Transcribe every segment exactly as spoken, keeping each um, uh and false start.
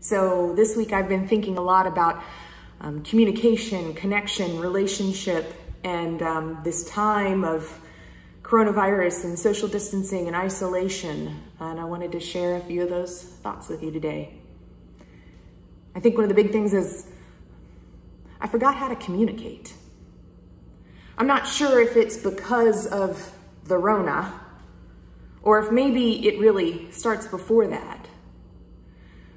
So this week I've been thinking a lot about um, communication, connection, relationship, and um, this time of coronavirus and social distancing and isolation. And I wanted to share a few of those thoughts with you today. I think one of the big things is I forgot how to communicate. I'm not sure if it's because of the Rona or if maybe it really starts before that.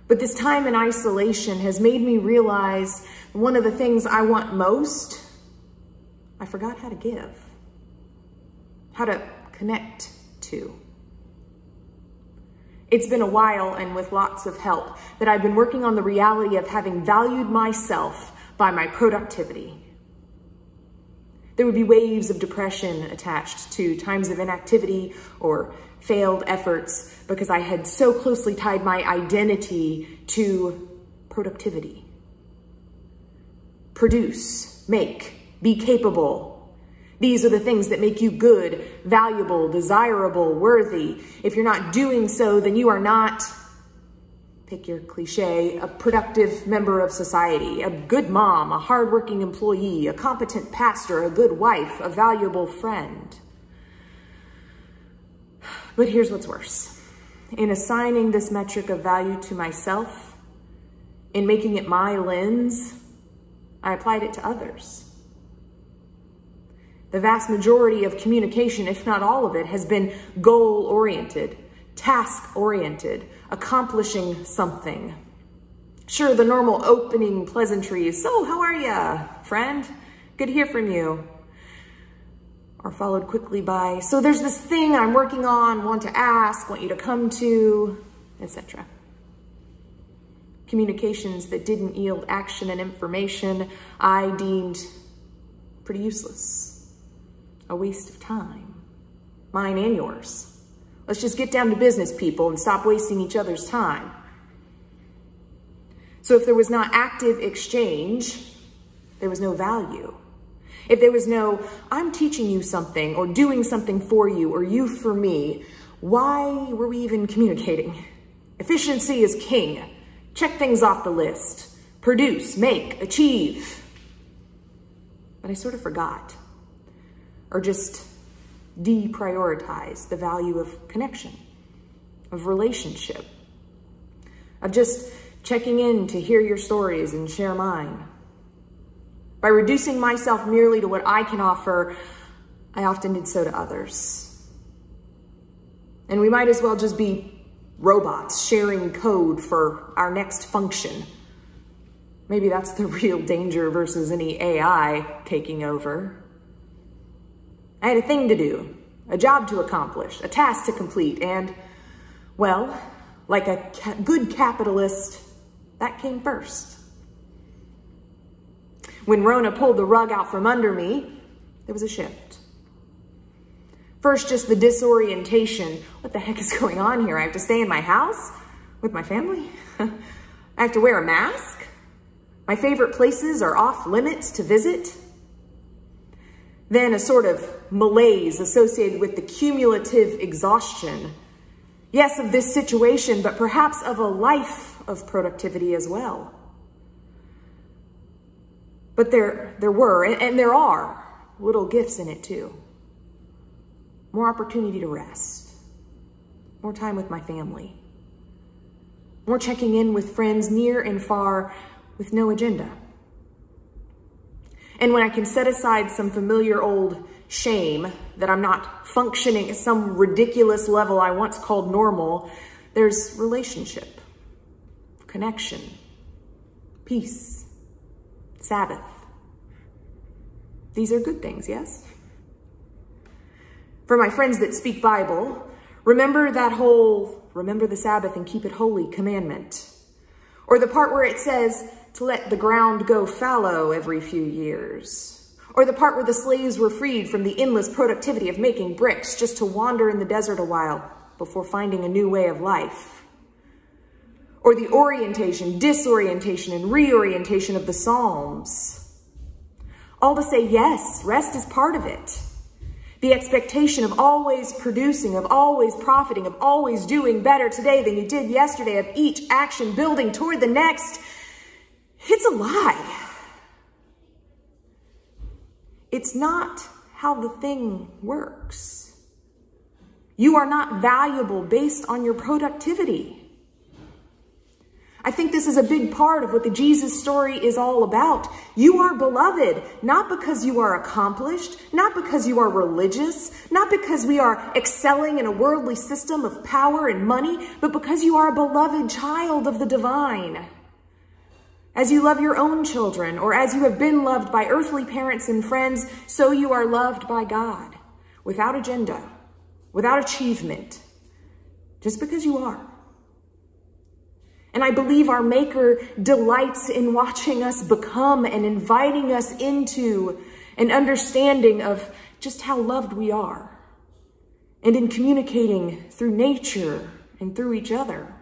But this time in isolation has made me realize one of the things I want most, I forgot how to give, how to connect to. It's been a while, and with lots of help, that I've been working on the reality of having valued myself by my productivity. There would be waves of depression attached to times of inactivity or failed efforts because I had so closely tied my identity to productivity. Produce, make, be capable. These are the things that make you good, valuable, desirable, worthy. If you're not doing so, then you are not, pick your cliche, a productive member of society, a good mom, a hardworking employee, a competent pastor, a good wife, a valuable friend. But here's what's worse. In assigning this metric of value to myself, in making it my lens, I applied it to others. The vast majority of communication, if not all of it, has been goal-oriented, task-oriented, accomplishing something. Sure, the normal opening pleasantries, so how are ya, friend? Good to hear from you. Are followed quickly by, so there's this thing I'm working on, want to ask, want you to come to, et cetera. Communications that didn't yield action and information, I deemed pretty useless, a waste of time, mine and yours. Let's just get down to business, people, and stop wasting each other's time. So if there was not active exchange, there was no value. If there was no, I'm teaching you something or doing something for you or you for me, why were we even communicating? Efficiency is king. Check things off the list. Produce, make, achieve. But I sort of forgot, or just deprioritize the value of connection, of relationship, of just checking in to hear your stories and share mine. By reducing myself merely to what I can offer, I often did so to others. And we might as well just be robots sharing code for our next function. Maybe that's the real danger versus any A I taking over. I had a thing to do, a job to accomplish, a task to complete, and, well, like a ca- good capitalist, that came first. When Rona pulled the rug out from under me, there was a shift. First, just the disorientation. What the heck is going on here? I have to stay in my house with my family? I have to wear a mask? My favorite places are off limits to visit? Then a sort of malaise associated with the cumulative exhaustion. Yes, of this situation, but perhaps of a life of productivity as well. But there, there were, and there are, little gifts in it too. More opportunity to rest. More time with my family. More checking in with friends near and far with no agenda. And when I can set aside some familiar old shame that I'm not functioning at some ridiculous level I once called normal, there's relationship, connection, peace, Sabbath. These are good things, yes? For my friends that speak Bible, remember that whole, remember the Sabbath and keep it holy commandment. Or the part where it says, to let the ground go fallow every few years. Or the part where the slaves were freed from the endless productivity of making bricks just to wander in the desert a while before finding a new way of life. Or the orientation, disorientation, and reorientation of the Psalms. All to say, yes, rest is part of it. The expectation of always producing, of always profiting, of always doing better today than you did yesterday, of each action building toward the next, it's a lie. It's not how the thing works. You are not valuable based on your productivity. I think this is a big part of what the Jesus story is all about. You are beloved, not because you are accomplished, not because you are religious, not because we are excelling in a worldly system of power and money, but because you are a beloved child of the divine. As you love your own children, or as you have been loved by earthly parents and friends, so you are loved by God, without agenda, without achievement, just because you are. And I believe our Maker delights in watching us become and inviting us into an understanding of just how loved we are, and in communicating through nature and through each other.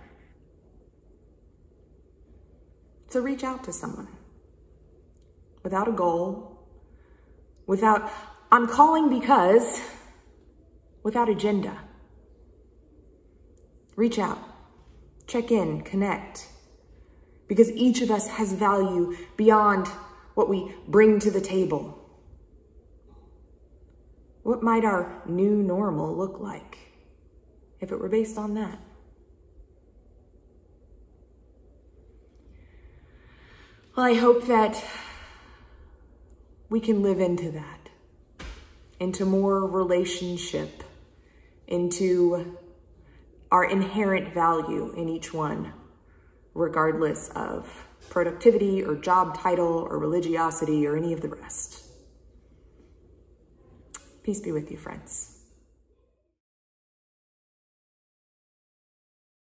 So reach out to someone without a goal, without, I'm calling because, without agenda. Reach out. Check in, connect, because each of us has value beyond what we bring to the table. What might our new normal look like if it were based on that? Well, I hope that we can live into that, into more relationship, into our inherent value in each one, regardless of productivity or job title or religiosity or any of the rest. Peace be with you, friends.